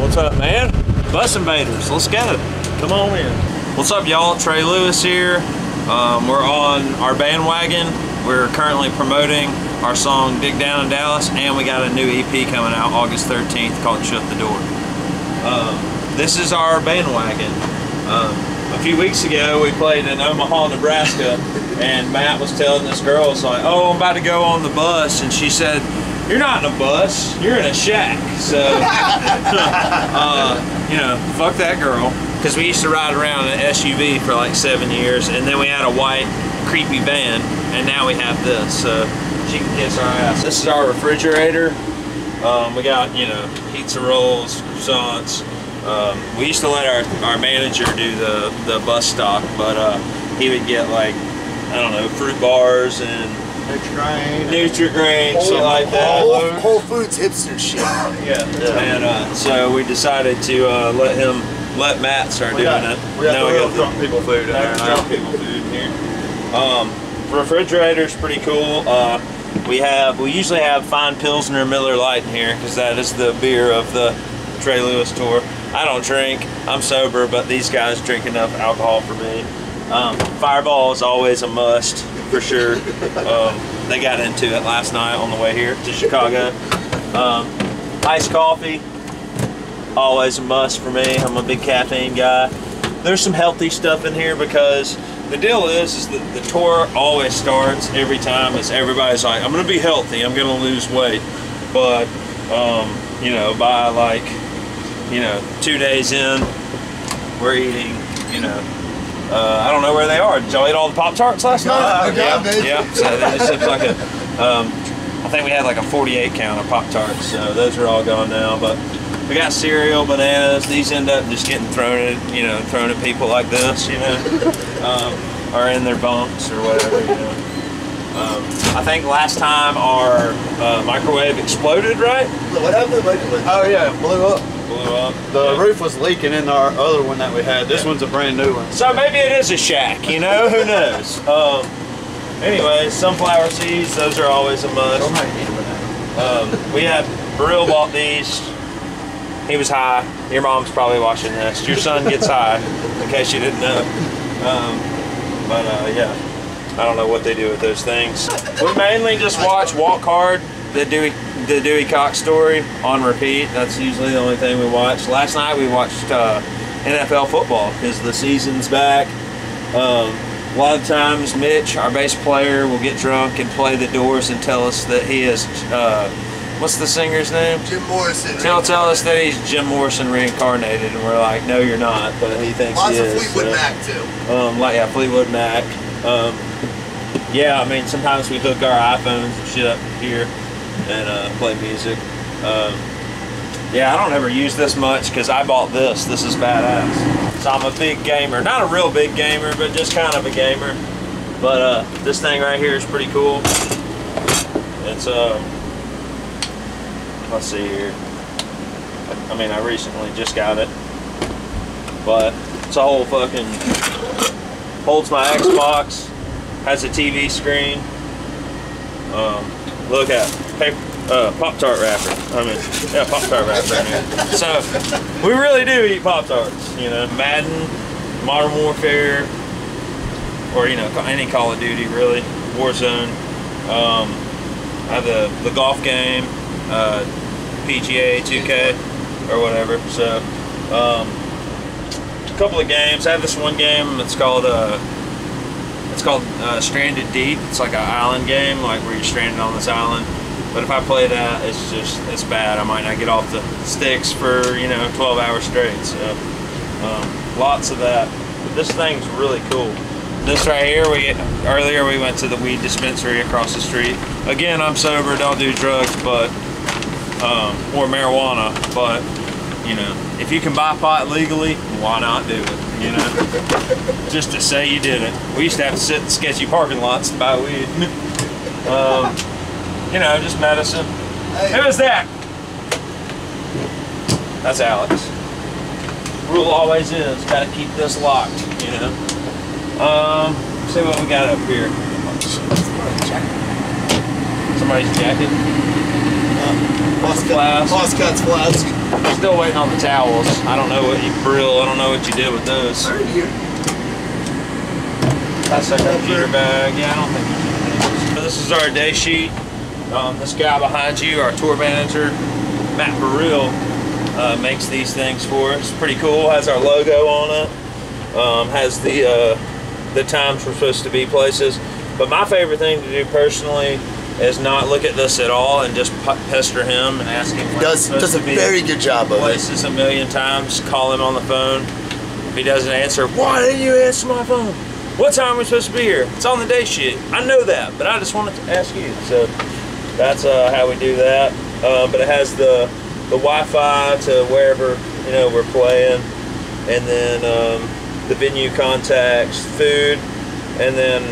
What's up, man? Bus Invaders, let's go. Come on in. What's up, y'all? Trey Lewis here. We're on our bandwagon. We're currently promoting our song Dig Down in Dallas, and we got a new EP coming out August 13th called Shut the Door. This is our bandwagon. A few weeks ago, we played in Omaha, Nebraska, and Matt was telling this girl, it's like, oh, I'm about to go on the bus, and she said, you're not in a bus, you're in a shack. So, you know, fuck that girl. Because we used to ride around in an SUV for like 7 years, and then we had a white, creepy van, and now we have this, so she can kiss our ass. This is our refrigerator. We got, you know, pizza rolls, croissants. We used to let our manager do the bus stop, but he would get, like, I don't know, fruit bars and Nutri-Grain, shit like that. Whole Foods hipster shit. Yeah. And so we decided to let Matt start doing it. We got the drunk people food in there. Drunk people food in here. Refrigerator's pretty cool. We usually have fine Pilsner, Miller Light in here because that is the beer of the Trey Lewis tour. I don't drink. I'm sober, but these guys drink enough alcohol for me. Fireball is always a must for sure. They got into it last night on the way here to Chicago. Iced coffee, always a must for me. I'm a big caffeine guy. There's some healthy stuff in here because the deal is that the tour always starts every time as everybody's like, I'm gonna be healthy, I'm gonna lose weight, but you know, by like, you know, 2 days in, we're eating, you know, I don't know where they are. Did y'all eat all the Pop-Tarts last night? Yeah, so it just looks like a, I think we had like a 48 count of Pop-Tarts, so those are all gone now, but we got cereal, bananas. These end up just getting thrown at, you know, thrown at people like this, you know, or in their bunks or whatever, you know. I think last time our microwave exploded, right? What happened? Oh yeah, it blew up. The roof was leaking in our other one that we had. This one's a brand new one. So maybe it is a shack, you know? Who knows? Anyway, sunflower seeds, those are always a must. We had Burrell bought these. He was high. Your mom's probably watching this. Your son gets high, in case you didn't know. Yeah. I don't know what they do with those things. We mainly just watch Walk Hard, the Dewey Cox story on repeat. That's usually the only thing we watch. Last night we watched NFL football because the season's back. A lot of times Mitch, our bass player, will get drunk and play The Doors and tell us that he is, what's the singer's name? Jim Morrison. He'll tell us that he's Jim Morrison reincarnated, and we're like, no, you're not, but he thinks he is. Lots of Fleetwood Mac, too. Yeah, Fleetwood Mac. Yeah, I mean, sometimes we hook our iPhones and shit up here and play music. Yeah, I don't ever use this much because I bought this. This is badass. So I'm a big gamer. Not a real big gamer, but just kind of a gamer. But this thing right here is pretty cool. It's, let's see here. I mean, I recently just got it. But it's a whole fucking... Holds my Xbox, has a TV screen. Look at paper, Pop-Tart wrapper. I mean, yeah, Pop-Tart wrapper in here. So, we really do eat Pop-Tarts, you know. Madden, Modern Warfare, or, you know, any Call of Duty, really. Warzone. I have the golf game, PGA 2K, or whatever, so. Couple of games. I have this one game. It's called Stranded Deep. It's like an island game, like where you're stranded on this island. But if I play that, it's bad. I might not get off the sticks for, you know, 12 hours straight. So lots of that. But this thing's really cool. This right here. Earlier we went to the weed dispensary across the street. Again, I'm sober. Don't do drugs, but or marijuana, but. You know, if you can buy pot legally, why not do it, you know? Just to say you did it. We used to have to sit in sketchy parking lots to buy weed. You know, just medicine. Hey. Who is that? That's Alex. Rule always is, gotta keep this locked, you know? See what we got up here. Somebody's jacket. Boss Cuts Flask. I'm still waiting on the towels. I don't know what you Burrell, I don't know what you did with those. That's our computer bag. Yeah, I don't think. So this is our day sheet. This guy behind you, our tour manager, Matt Burrell, makes these things for us. Pretty cool. Has our logo on it. Has the times we're supposed to be places. But my favorite thing to do personally is not look at this at all and just pester him and ask him. Does a very good job of places a million times. Call him on the phone. If he doesn't answer, why didn't you answer my phone? What time are we supposed to be here? It's on the day sheet. I know that, but I just wanted to ask you. So that's how we do that. But it has the Wi-Fi to wherever, you know, we're playing, and then the venue contacts, food, and then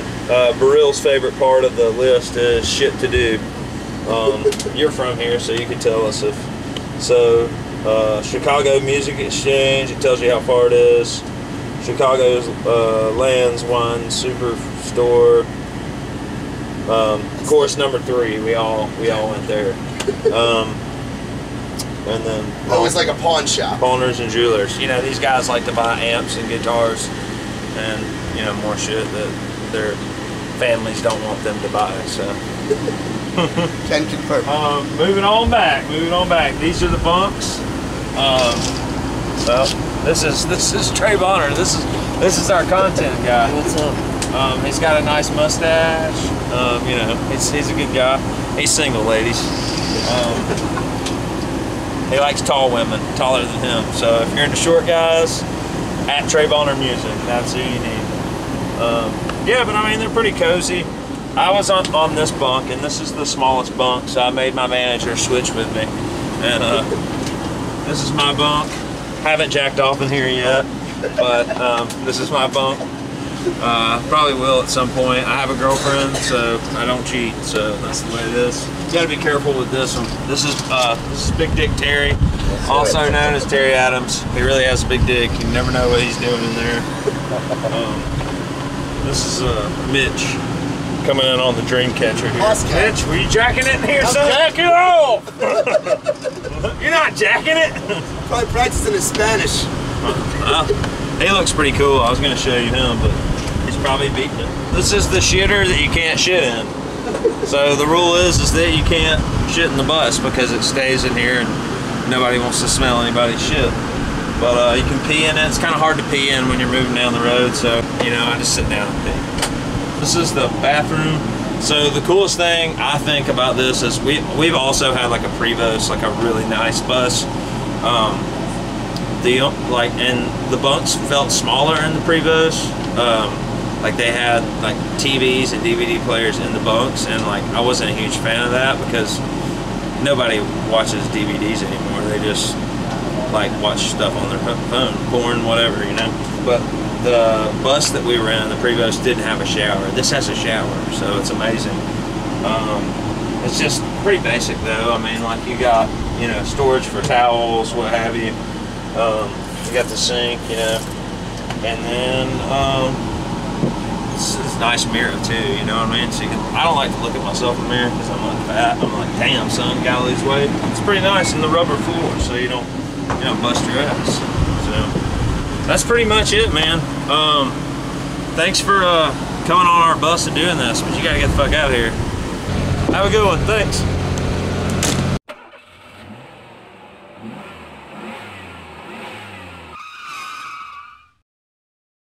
Burrell's favorite part of the list is shit to do. You're from here, so you can tell us if. So Chicago Music Exchange, it tells you how far it is. Chicago's Lands Wine Superstore. Course number 3, we all went there. And then oh, it's like a pawn shop. Pawners and jewelers. You know, these guys like to buy amps and guitars and, you know, more shit that their families don't want them to buy, so. Can confirm. Moving on back. These are the bunks. Well, this is Trey Bonner. This is our content guy. What's up? He's got a nice mustache. You know, he's a good guy. He's single, ladies. He likes tall women, taller than him. So if you're into short guys, at Trey Bonner Music, that's who you need. Yeah, but I mean, they're pretty cozy. I was on this bunk, and this is the smallest bunk, so I made my manager switch with me. And this is my bunk. Haven't jacked off in here yet, but this is my bunk. Probably will at some point. I have a girlfriend, so I don't cheat, so that's the way it is. You gotta be careful with this one. This is Big Dick Terry, also known as Terry Adams. He really has a big dick. You never know what he's doing in there. This is Mitch coming in on the dream catcher here. Okay. Mitch, were you jacking it in here, son? Jack it off! You're not jacking it? Probably practicing in Spanish. He looks pretty cool. I was gonna show you him, but he's probably beating it. This is the shitter that you can't shit in. So the rule is that you can't shit in the bus because it stays in here and nobody wants to smell anybody's shit. But you can pee in it. It's kind of hard to pee in when you're moving down the road, so you know, I just sit down and pee. This is the bathroom. So the coolest thing I think about this is we've also had like a Prevost, like a really nice bus. And the bunks felt smaller in the Prevost. Like they had like TVs and DVD players in the bunks, and like I wasn't a huge fan of that because nobody watches DVDs anymore. They just like watch stuff on their phone, porn, whatever, you know. But the bus that we were in, the Prevost, didn't have a shower. This has a shower, so it's amazing. It's just pretty basic though. I mean, like you got, you know, storage for towels, what have you. You got the sink, you know, and then. It's a nice mirror too, you know what I mean? So you can, I don't like to look at myself in the mirror because I'm like fat. I'm like, damn son, gotta lose weight. It's pretty nice in the rubber floor, so you don't bust your ass. So that's pretty much it, man. Thanks for coming on our bus and doing this, but you gotta get the fuck out of here. Have a good one. Thanks.